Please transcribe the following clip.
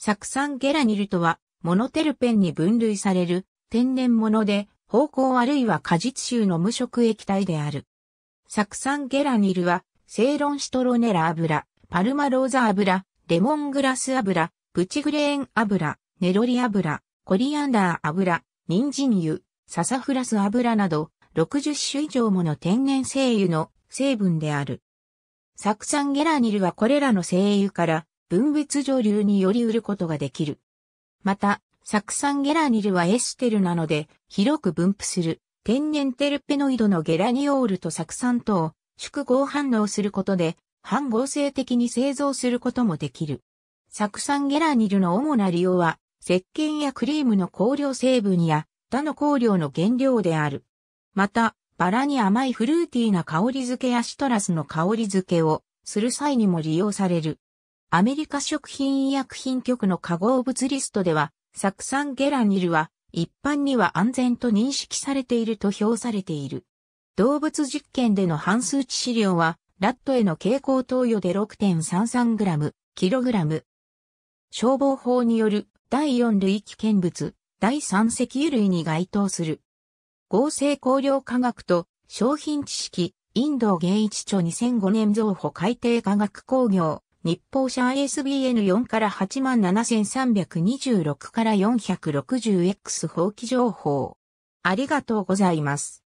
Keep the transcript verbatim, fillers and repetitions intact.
酢酸ゲラニルとは、モノテルペンに分類される、天然物で、芳香あるいは果実臭の無色液体である。酢酸ゲラニルは、セイロンシトロネラ油、パルマローザ油、レモングラス油、プチグレーン油、ネロリ油、コリアンダー油、人参油、ササフラス油など、ろくじゅっしゅ以上もの天然精油の成分である。酢酸ゲラニルはこれらの精油から分別蒸留により売ることができる。また、酢酸ゲラニルはエステルなので広く分布する天然テルペノイドのゲラニオールと酢酸とを縮合反応することで半合成的に製造することもできる。酢酸ゲラニルの主な利用は石鹸やクリームの香料成分や他の香料の原料である。また、バラに甘いフルーティーな香り付けやシトラスの香り付けをする際にも利用される。アメリカ食品医薬品局の化合物リストでは、酢酸ゲラニルは一般には安全と認識されていると評されている。動物実験での半数値資料は、ラットへの経口投与で ろくてんさんさんグラム、キログラム。消防法によるだいよん類危険物、だいさん石油類に該当する。合成香料科学と商品知識、インド芸一著にせんごねん増補改訂科学工業、日報社 アイエスビーエヌよん からはちまんななせんさんびゃくにじゅうろくから よんひゃくろくじゅうエックス 法規情報。ありがとうございます。